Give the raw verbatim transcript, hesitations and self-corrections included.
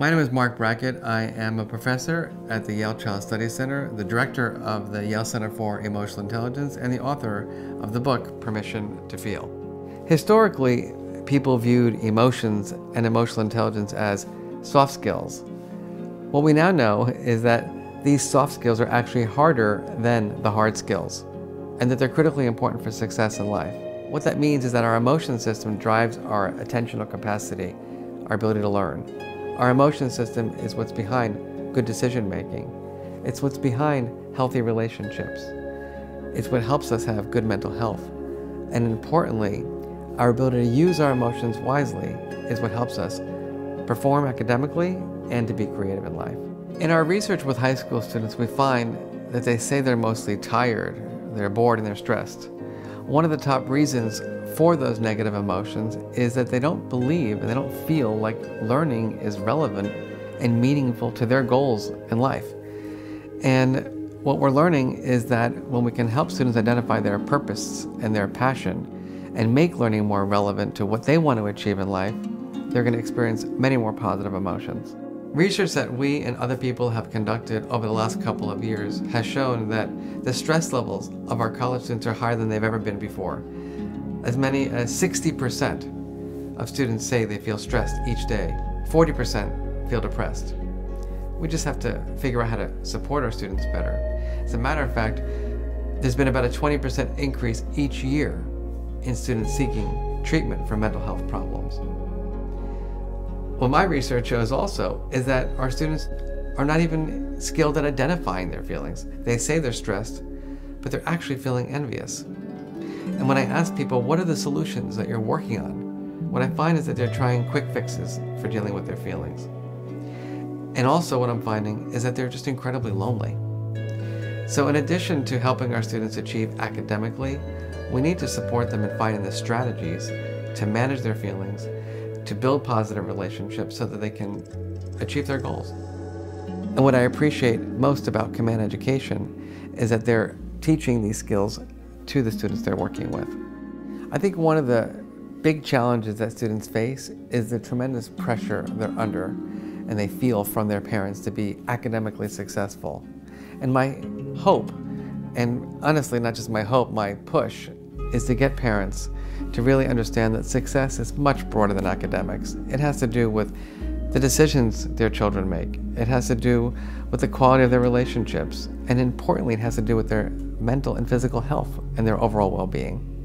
My name is Marc Brackett. I am a professor at the Yale Child Studies Center, the director of the Yale Center for Emotional Intelligence, and the author of the book, Permission to Feel. Historically, people viewed emotions and emotional intelligence as soft skills. What we now know is that these soft skills are actually harder than the hard skills, and that they're critically important for success in life. What that means is that our emotion system drives our attentional capacity, our ability to learn. Our emotion system is what's behind good decision making. It's what's behind healthy relationships. It's what helps us have good mental health. And importantly, our ability to use our emotions wisely is what helps us perform academically and to be creative in life. In our research with high school students, we find that they say they're mostly tired, they're bored, and they're stressed. One of the top reasons for those negative emotions is that they don't believe and they don't feel like learning is relevant and meaningful to their goals in life. And what we're learning is that when we can help students identify their purpose and their passion and make learning more relevant to what they want to achieve in life, they're going to experience many more positive emotions. Research that we and other people have conducted over the last couple of years has shown that the stress levels of our college students are higher than they've ever been before. As many as sixty percent of students say they feel stressed each day. forty percent feel depressed. We just have to figure out how to support our students better. As a matter of fact, there's been about a twenty percent increase each year in students seeking treatment for mental health problems. What my research shows also is that our students are not even skilled at identifying their feelings. They say they're stressed, but they're actually feeling envious. And when I ask people, what are the solutions that you're working on? What I find is that they're trying quick fixes for dealing with their feelings. And also what I'm finding is that they're just incredibly lonely. So in addition to helping our students achieve academically, we need to support them in finding the strategies to manage their feelings, to build positive relationships so that they can achieve their goals. And what I appreciate most about Command Education is that they're teaching these skills to the students they're working with. I think one of the big challenges that students face is the tremendous pressure they're under and they feel from their parents to be academically successful. And my hope, and honestly not just my hope, my push, is to get parents to really understand that success is much broader than academics. It has to do with the decisions their children make. It has to do with the quality of their relationships. And importantly, it has to do with their mental and physical health and their overall well-being.